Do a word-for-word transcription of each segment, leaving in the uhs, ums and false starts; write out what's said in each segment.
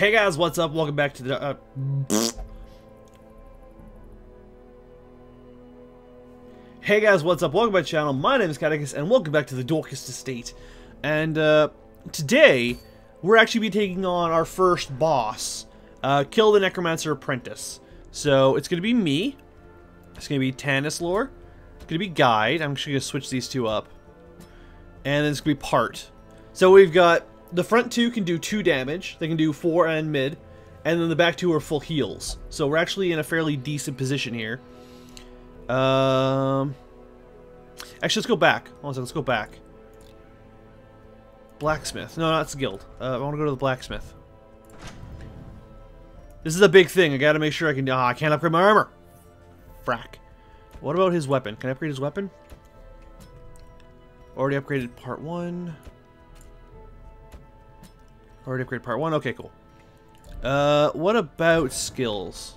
Hey guys, what's up? Welcome back to the... Uh, hey guys, what's up? Welcome back to the channel. My name is Cadacis, and welcome back to the Dorkest Estate. And uh, today, we're actually be taking on our first boss. Uh, kill the Necromancer Apprentice. So, it's going to be me. It's going to be Tannis lore. It's going to be Guide. I'm actually going to switch these two up. And then it's going to be Part. So, we've got... The front two can do two damage, they can do four and mid, and then the back two are full heals. So we're actually in a fairly decent position here. Um, actually, let's go back. Hold on a second, let's go back. Blacksmith. No, that's guild. Uh, I want to go to the blacksmith. This is a big thing. I gotta make sure I can... Ah, I can't upgrade my armor! Frack. What about his weapon? Can I upgrade his weapon? Already upgraded part one... Already upgrade part one. Okay, cool. Uh, what about skills?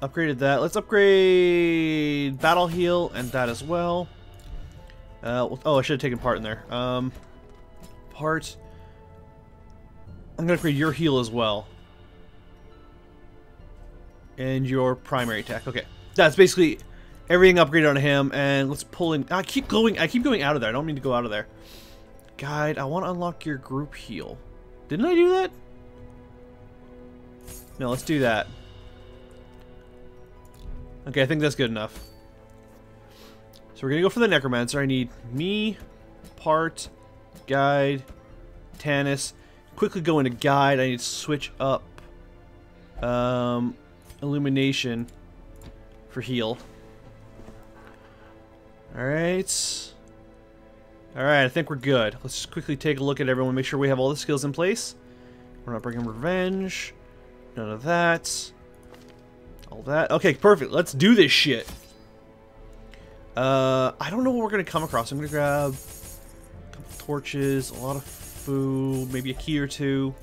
Upgraded that. Let's upgrade battle heal and that as well. Uh, oh, I should have taken part in there. Um, part. I'm gonna upgrade your heal as well. And your primary attack. Okay, that's basically everything upgraded on him. And let's pull in. I keep going. I keep going out of there. I don't mean to go out of there. Guide, I want to unlock your group heal. Didn't I do that? No, let's do that. Okay, I think that's good enough. So we're going to go for the Necromancer. I need me, Part, Guide, Tannis. Quickly go into Guide. I need to switch up um, Illumination for heal. Alright. Alright, I think we're good. Let's just quickly take a look at everyone, make sure we have all the skills in place. We're not bringing revenge. None of that. All that. Okay, perfect. Let's do this shit. Uh, I don't know what we're going to come across. I'm going to grab a couple torches, a lot of food, maybe a key or two.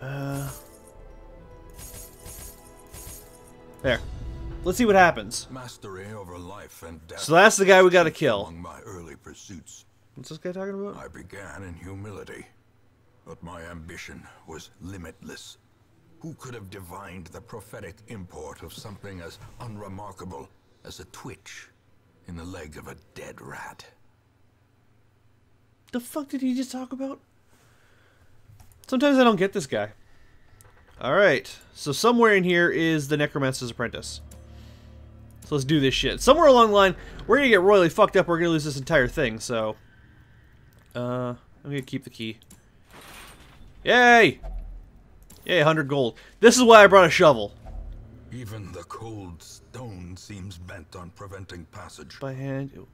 Uh, there. Let's see what happens. Mastery over life and death. So that's the guy we gotta kill. Among my early pursuits. What's this guy talking about? I began in humility, but my ambition was limitless. Who could have divined the prophetic import of something as unremarkable as a twitch in the leg of a dead rat? The fuck did he just talk about? Sometimes I don't get this guy. Alright, so somewhere in here is the Necromancer's Apprentice. So let's do this shit. Somewhere along the line, we're gonna get royally fucked up. We're gonna lose this entire thing. So, uh, I'm gonna keep the key. Yay! Yay, one hundred gold. This is why I brought a shovel. Even the cold stone seems bent on preventing passage. By hand.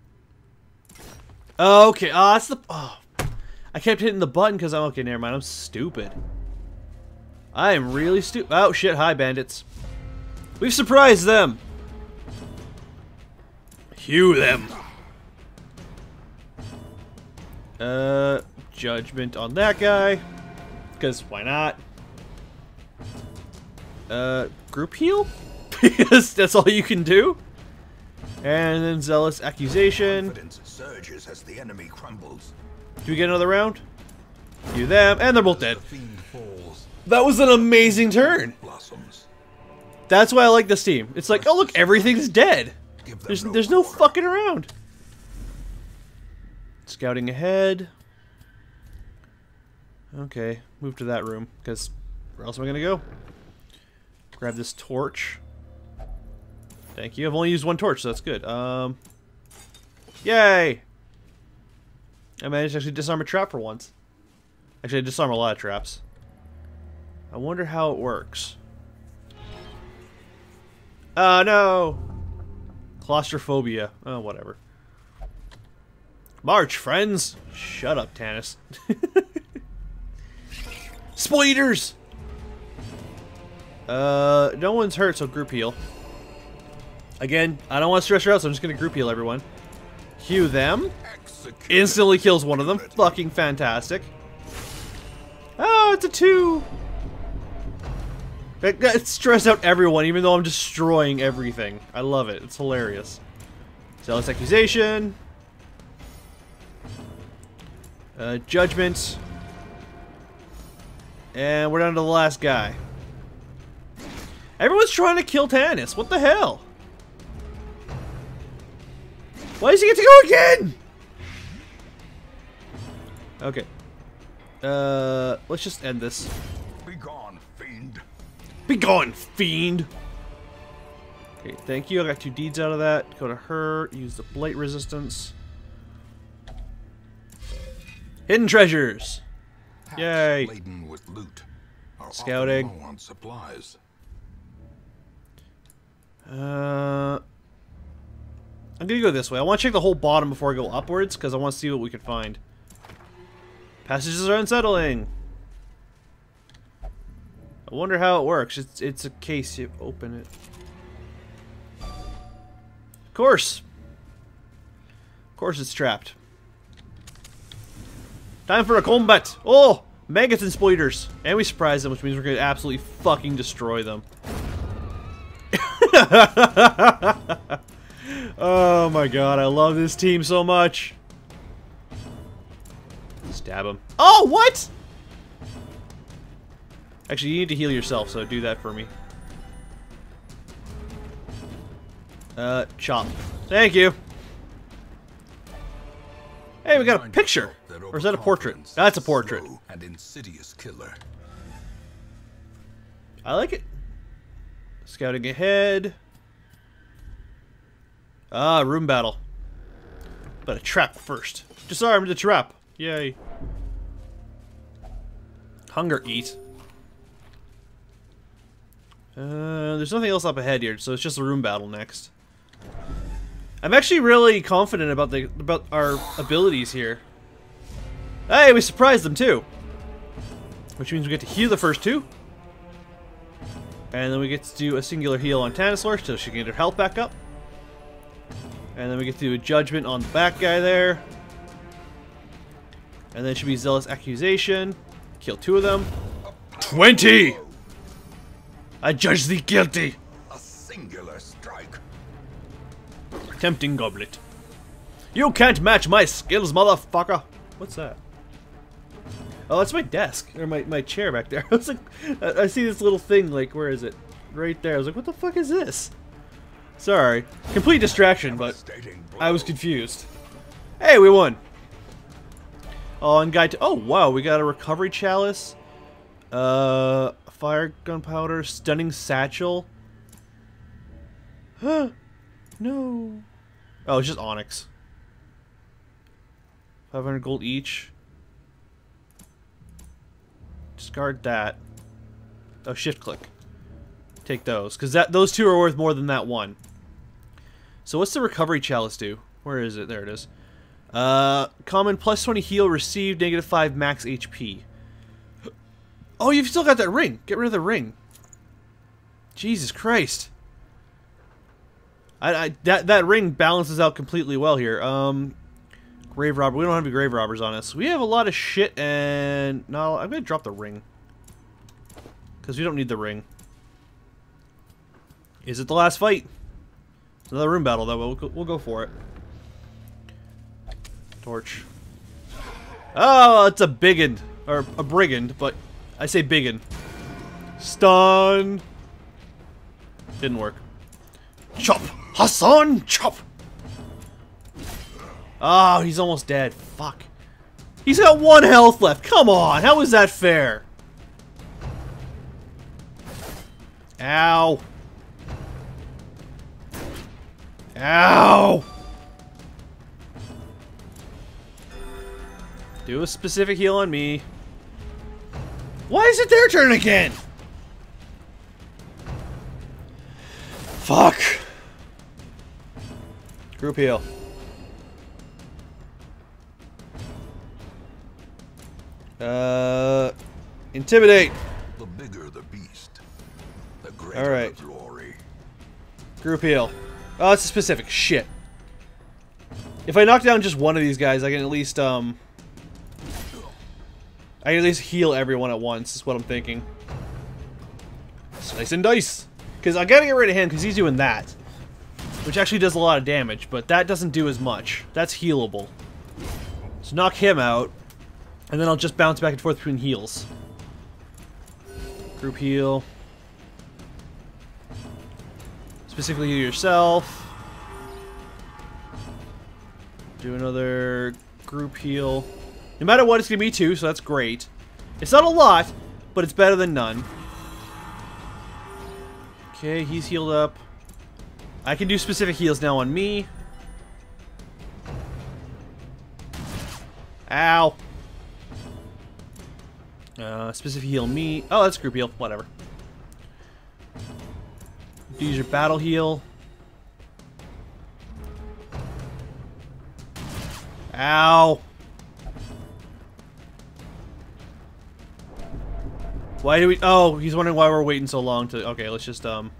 Oh, okay. Ah, uh, that's the. Oh, I kept hitting the button because I'm okay. Never mind. I'm stupid. I am really stupid. Oh shit! Hi, bandits. We've surprised them. Hew them. Uh, judgment on that guy, because why not? Uh, group heal, because that's all you can do. And then zealous accusation. Confidence surges as the enemy crumbles. Do we get another round? Hew them, and they're both dead. That was an amazing turn. That's why I like this team. It's like, oh look, everything's dead. There's, there's no fucking around. Scouting ahead. Okay, move to that room, because where else am I going to go? Grab this torch. Thank you. I've only used one torch, so that's good. Um, yay! I managed to actually disarm a trap for once. Actually, I disarm a lot of traps. I wonder how it works. Oh, no! Claustrophobia. Oh, whatever. March, friends! Shut up, Tannis. Spiders! Uh, no one's hurt, so group heal. Again, I don't want to stress her out, so I'm just gonna group heal everyone. Hew them. Instantly kills one of them. Fucking fantastic. Oh, it's a two! It stressed out everyone, even though I'm destroying everything. I love it. It's hilarious. Zealous accusation. Uh, judgment. And we're down to the last guy. Everyone's trying to kill Tannis. What the hell? Why does he get to go again? Okay. Uh, let's just end this. Be gone, fiend. Be gone, fiend. Okay, thank you. I got two deeds out of that. Go to her. Use the blight resistance. Hidden treasures. Packs yay. Laden with loot are scouting. Often low on supplies. Uh, I'm gonna go this way. I want to check the whole bottom before I go upwards because I want to see what we can find. Passages are unsettling. I wonder how it works. It's it's a case. You open it. Of course. Of course, it's trapped. Time for a combat! Oh! Maggots and spiders! And we surprise them, which means we're gonna absolutely fucking destroy them. Oh my god, I love this team so much! Stab him. Oh, what?! Actually, you need to heal yourself, so do that for me. Uh, chop. Thank you! Hey, we got a picture! Or is that a portrait? That's a portrait. And insidious killer. I like it. Scouting ahead. Ah, room battle. But a trap first. Disarm the trap. Yay. Hunger eat. Uh, there's nothing else up ahead here, so it's just a room battle next. I'm actually really confident about the about our abilities here. Hey, we surprised them too! Which means we get to heal the first two. And then we get to do a singular heal on Tannis Lord so she can get her health back up. And then we get to do a judgment on the back guy there. And then it should be Zealous Accusation. Kill two of them. twenty! I judge thee guilty! A singular strike. Tempting goblet. You can't match my skills, motherfucker! What's that? Oh, that's my desk, or my, my chair back there. I was like, I, I see this little thing, like, where is it? Right there. I was like, what the fuck is this? Sorry. Complete distraction, but I was confused. Hey, we won! Oh, and guy t- oh, wow, we got a recovery chalice. Uh, fire gunpowder, stunning satchel. Huh? No. Oh, it's just onyx. five hundred gold each. Discard that. Oh, shift click. Take those, because that those two are worth more than that one. So what's the recovery chalice do? Where is it? There it is. Uh, common, plus twenty heal, received, negative five max H P. Oh, you've still got that ring. Get rid of the ring. Jesus Christ. I, I that, that ring balances out completely well here. Um... Grave robber. We don't have any grave robbers on us. We have a lot of shit and... No, I'm going to drop the ring. Because we don't need the ring. Is it the last fight? It's another room battle, though, but we'll go, we'll go for it. Torch. Oh, it's a biggin. Or a brigand, but I say biggin. Stun. Didn't work. Chop. Hassan, chop. Oh, he's almost dead. Fuck. He's got one health left. Come on. How is that fair? Ow. Ow. Do a specific heal on me. Why is it their turn again? Fuck. Group heal. Uh, intimidate. The bigger the beast, the greater all right. the glory. Group heal. Oh, it's a specific shit. If I knock down just one of these guys, I can at least um, I can at least heal everyone at once. Is what I'm thinking. Slice and dice, because I gotta get rid of him because he's doing that, which actually does a lot of damage, but that doesn't do as much. That's healable. So knock him out. And then I'll just bounce back and forth between heals. Group heal. Specifically heal yourself. Do another group heal. No matter what, it's going to be two, so that's great. It's not a lot, but it's better than none. Okay, he's healed up. I can do specific heals now on me. Ow. Uh, specific heal me. Oh, that's group heal. Whatever. Use your battle heal. Ow. Why do we... Oh, he's wondering why we're waiting so long to... Okay, let's just... um.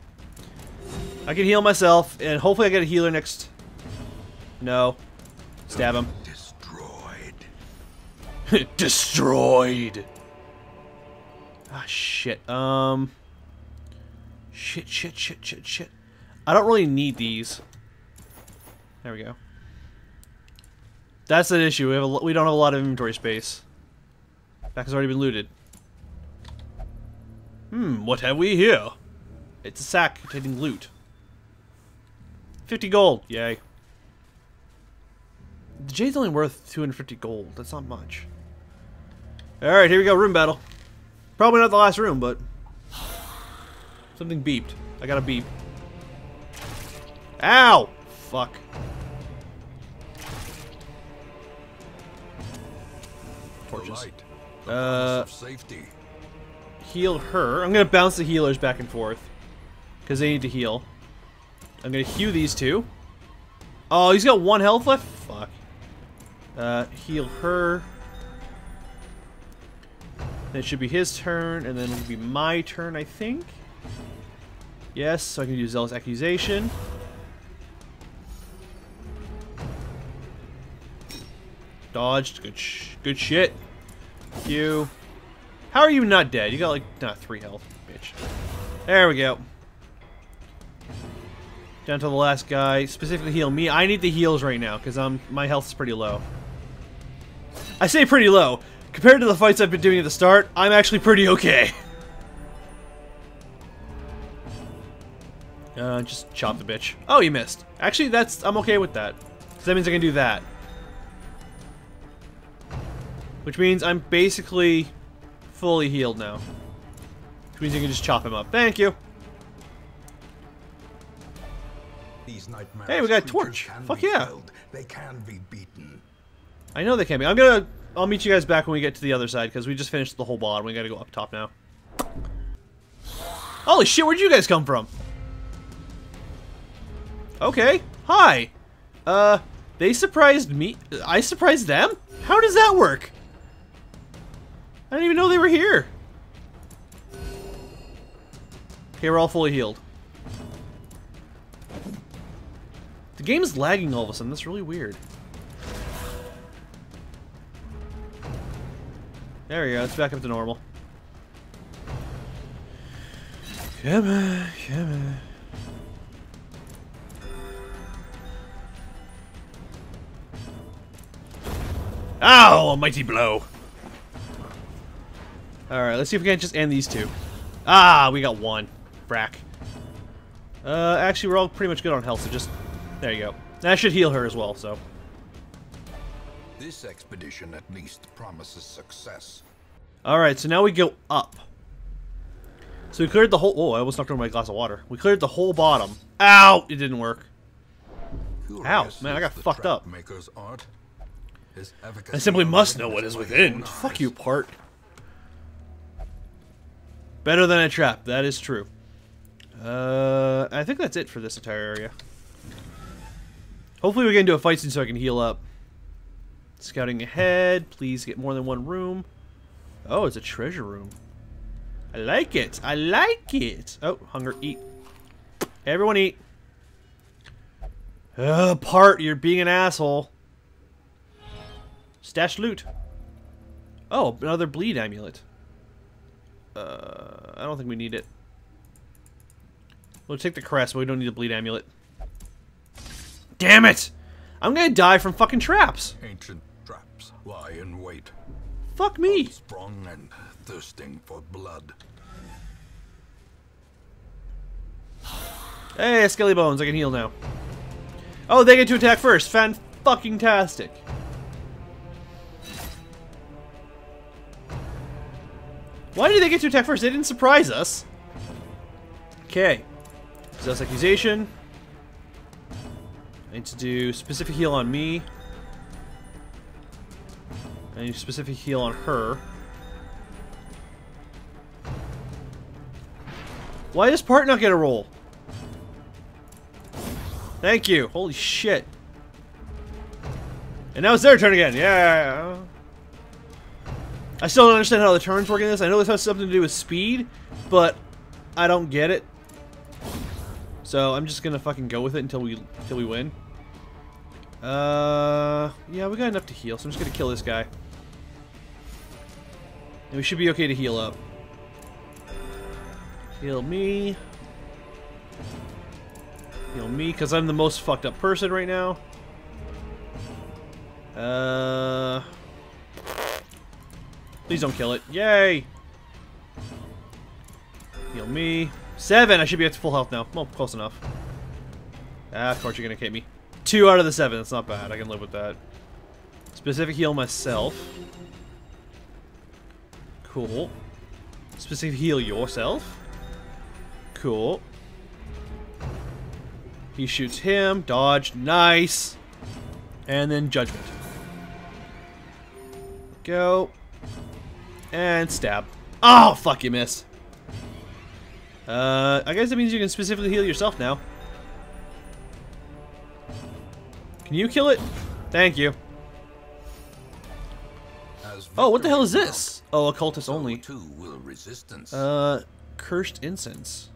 I can heal myself, and hopefully I get a healer next... No. Stab him. Destroyed. Destroyed. Ah, shit. Um... Shit, shit, shit, shit, shit. I don't really need these. There we go. That's an issue. We, have a, we don't have a lot of inventory space. That has already been looted. Hmm, what have we here? It's a sack containing loot. fifty gold, yay. The jade's only worth two hundred fifty gold, that's not much. Alright, here we go, room battle. Probably not the last room, but... Something beeped. I got a beep. Ow! Fuck. Torches. Uh... safety. Heal her. I'm gonna bounce the healers back and forth because they need to heal. I'm gonna heal these two. Oh, he's got one health left. Fuck. Uh, heal her. Then it should be his turn, and then it'll be my turn, I think. Yes. So I can do Zealous Accusation. Dodged. Good. Sh good shit. Thank you. How are you not dead? You got like not three health, bitch. There we go. Down to the last guy. Specifically heal me. I need the heals right now because I'm my health's pretty low. I say pretty low. Compared to the fights I've been doing at the start, I'm actually pretty okay. Uh, just chop the bitch. Oh, you missed. Actually, that's I'm okay with that. So that means I can do that. Which means I'm basically fully healed now, which means you can just chop him up. Thank you. These hey, we got a torch. Fuck yeah. Killed. They can be beaten. I know they can be. I'm gonna. I'll meet you guys back when we get to the other side because we just finished the whole bottom. We gotta go up top now. Holy shit! Where'd you guys come from? Okay. Hi. Uh, they surprised me. I surprised them. How does that work? I didn't even know they were here. Okay, we're all fully healed. The game is lagging all of a sudden. That's really weird. There we go. It's back up to normal. Come on, come on. Ow! A mighty blow. Alright, let's see if we can't just end these two. Ah, we got one. Brack. Uh, actually, we're all pretty much good on health, so just... There you go. That should heal her as well, so... This expedition, at least, promises success. Alright, so now we go up. So we cleared the whole... Oh, I almost knocked over my glass of water. We cleared the whole bottom. Ow! It didn't work. Ow! Man, I got fucked up. I simply must know what is within. Fuck you, part. Better than a trap, that is true. Uh, I think that's it for this entire area. Hopefully we get into a fight soon so I can heal up. Scouting ahead, please get more than one room. Oh, it's a treasure room. I like it, I like it. Oh, hunger, eat. Everyone eat. Ugh, Part, you're being an asshole. Stash loot. Oh, another bleed amulet. Uh, I don't think we need it. We'll take the crest, but we don't need a bleed amulet. Damn it! I'm gonna die from fucking traps. Ancient traps lie in wait. Fuck me. Sprung and thirsting for blood. Hey, Skelly Bones, I can heal now. Oh, they get to attack first. Fan-fucking-tastic. Why did they get to attack first? They didn't surprise us. Okay. Possess Accusation. I need to do specific heal on me. I need specific heal on her. Why does Part not get a roll? Thank you. Holy shit. And now it's their turn again. Yeah. I still don't understand how the turns work in this. I know this has something to do with speed, but I don't get it. So I'm just gonna fucking go with it until we until we win. Uh, yeah, we got enough to heal, so I'm just gonna kill this guy. And we should be okay to heal up. Heal me. Heal me, because I'm the most fucked up person right now. Uh, please don't kill it. Yay! Heal me. Seven! I should be at full health now. Well, close enough. Ah, of course you're gonna hit me. Two out of the seven. That's not bad. I can live with that. Specific heal myself. Cool. Specific heal yourself. Cool. He shoots him. Dodge. Nice. And then judgment. Go. And stab. Oh, fuck, you missed. Uh, I guess that means you can specifically heal yourself now. Can you kill it? Thank you. Oh, what the hell is this? Oh, occultist only. Uh, cursed incense.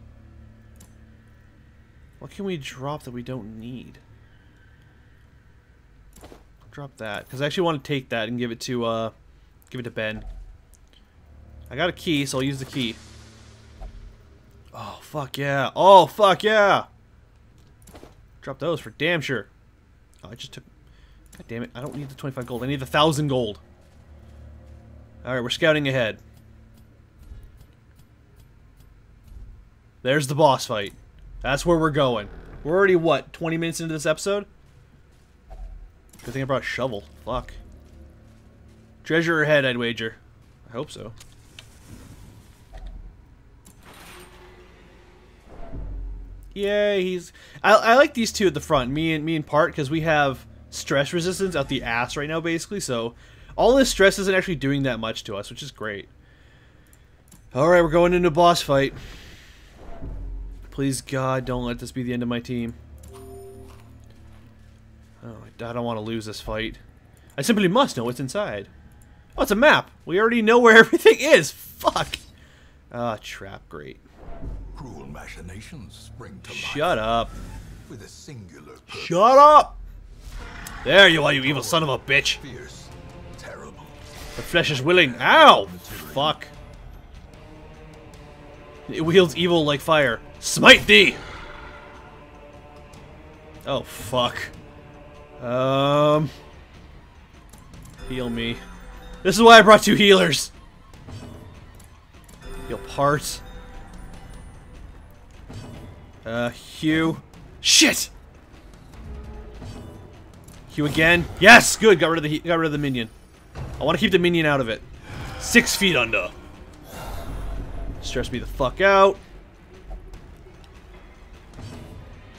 What can we drop that we don't need? Drop that, because I actually want to take that and give it to uh, give it to Ben. I got a key, so I'll use the key. Oh fuck yeah! Oh fuck yeah! Drop those for damn sure. Oh, I just took. God damn it! I don't need the twenty-five gold. I need the thousand gold. All right, we're scouting ahead. There's the boss fight. That's where we're going. We're already what? twenty minutes into this episode. Good thing I brought a shovel. Fuck. Treasure ahead, I'd wager. I hope so. Yeah, he's. I, I like these two at the front, me and me and Part, because we have stress resistance out the ass right now, basically. So all this stress isn't actually doing that much to us, which is great. All right, we're going into a boss fight. Please, God, don't let this be the end of my team. Oh, I don't want to lose this fight. I simply must know what's inside. Oh, it's a map. We already know where everything is. Fuck. Ah, trap grate. Cruel machinations spring to life. Shut up. With a singular purpose. Shut up. There you are, you evil son of a bitch. Fierce, terrible. The flesh is willing. Ow! Fuck. It wields evil like fire. Smite thee. Oh fuck. Um, heal me. This is why I brought two healers. Heal Part. Uh, Hugh. Shit. Hugh again. Yes, good. Got rid of the got rid of the minion. I want to keep the minion out of it. Six feet under. Stress me the fuck out.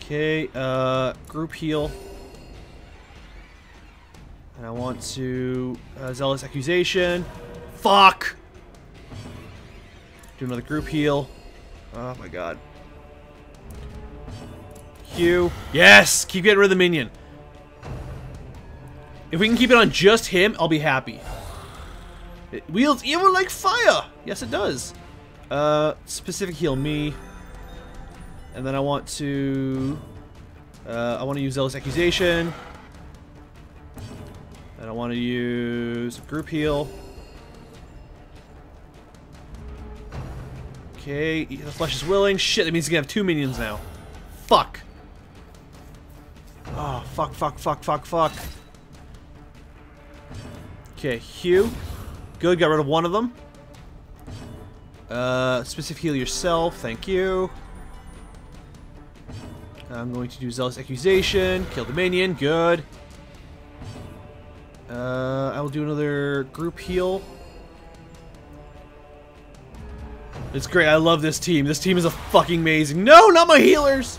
Okay. Uh, group heal. And I want to uh, zealous accusation. Fuck. Do another group heal. Oh my god. Hugh. Yes. Keep getting rid of the minion. If we can keep it on just him, I'll be happy. It wields evil like fire. Yes, it does. Uh, specific heal me. And then I want to. Uh, I want to use zealous accusation. And I want to use group heal. Okay, the flesh is willing. Shit, that means you can have two minions now. Fuck. Oh, fuck, fuck, fuck, fuck, fuck. Okay, Hugh. Good, got rid of one of them. Uh, specific heal yourself, thank you. I'm going to do Zealous Accusation. Kill the minion. Good. Uh, I will do another group heal. It's great. I love this team. This team is a fucking amazing. No, not my healers!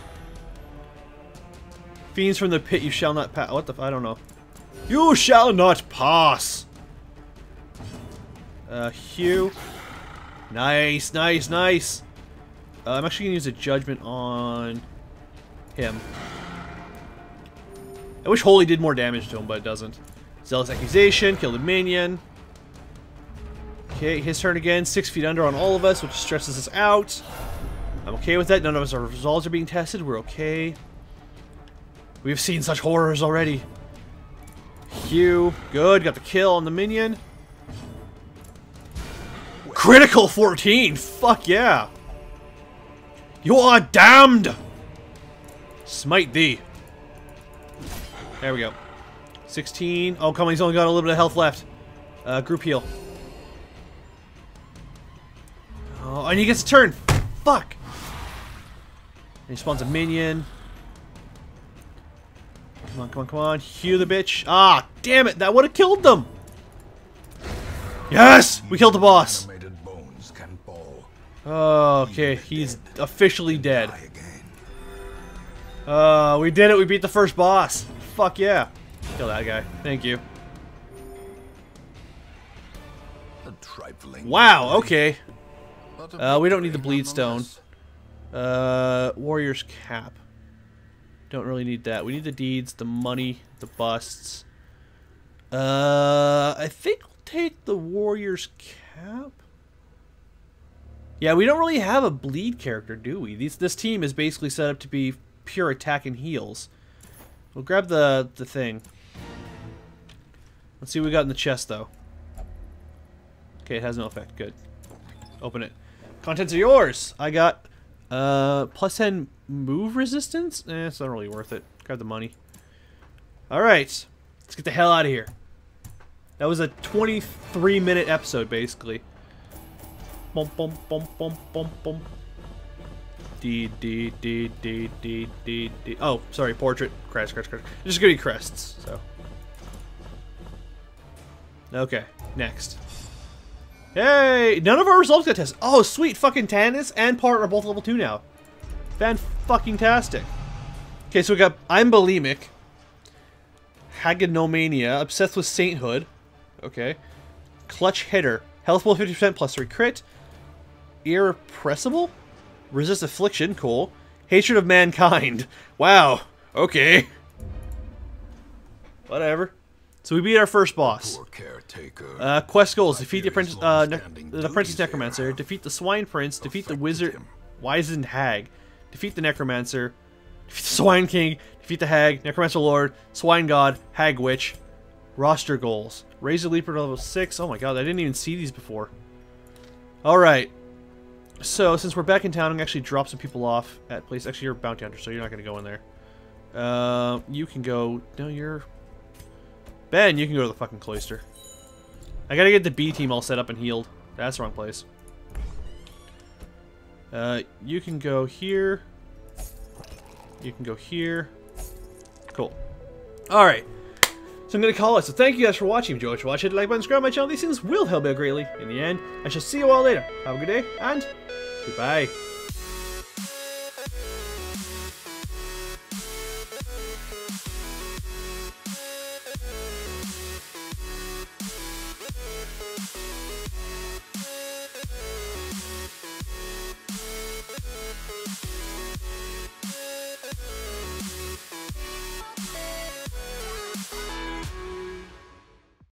Fiends from the pit, you shall not pass. What the f- I don't know. You shall not pass! Uh, Hugh. Nice, nice, nice! Uh, I'm actually going to use a judgment on him. I wish Holy did more damage to him, but it doesn't. Zealous Accusation, kill the minion. Okay, his turn again. Six feet under on all of us, which stresses us out. I'm okay with that. None of us, our resolves are being tested. We're okay. We've seen such horrors already. Hugh, good. Got the kill on the minion. Critical fourteen. Fuck yeah. You are damned. Smite thee. There we go. sixteen. Oh, come on. He's only got a little bit of health left. Uh, group heal. Oh, and he gets a turn. Fuck. And he spawns a minion. Come on, come on, come on. Hugh the bitch. Ah, damn it. That would have killed them. Yes! We killed the boss. Oh, okay. He's officially dead. Uh, we did it. We beat the first boss. Fuck yeah. Kill that guy. Thank you. Wow, okay. Uh, we don't need the Bleedstone. Uh, Warrior's Cap. Don't really need that. We need the deeds, the money, the busts. Uh, I think we'll take the Warrior's Cap. Yeah, we don't really have a bleed character, do we? These, this team is basically set up to be pure attack and heals. We'll grab the, the thing. Let's see what we got in the chest, though. Okay, it has no effect. Good. Open it. Contents are yours! I got... Uh, plus ten move resistance? Eh, it's not really worth it. Grab the money. Alright. Let's get the hell out of here. That was a twenty-three minute episode, basically. Bum, bum, bum, bum, bum, bum. D, D, D, D, D, D, D. Oh, sorry, portrait. Crest, crest, crest. Just gonna be crests, so. Okay, next. Hey! None of our results got tested. Oh, sweet! Fucking Tannis and Part are both level two now. Fan-fucking-tastic. Okay, so we got I'm Bulimic. Haginomania. Obsessed with Sainthood. Okay. Clutch Hitter. Health pool fifty percent plus three crit. Irrepressible? Resist Affliction. Cool. Hatred of Mankind. Wow. Okay. Whatever. So we beat our first boss. Uh, quest goals. Defeat the apprentice, uh, the apprentice necromancer. Defeat the swine prince. Defeat the wizard wizened hag. Defeat the necromancer. Defeat the swine king. Defeat the hag. Necromancer lord. Swine god. Hag witch. Roster goals. Raise the leaper to level six. Oh my god, I didn't even see these before. Alright. So, since we're back in town, I'm going to actually drop some people off at place. Actually, you're a bounty hunter, so you're not going to go in there. Uh, you can go... No, you're... Ben, you can go to the fucking cloister. I gotta get the B team all set up and healed. That's the wrong place. Uh, you can go here. You can go here. Cool. Alright. So I'm gonna call it. So thank you guys for watching. If you enjoyed watching, hit the like button, subscribe to my channel. These things will help me out greatly. In the end, I shall see you all later. Have a good day, and goodbye.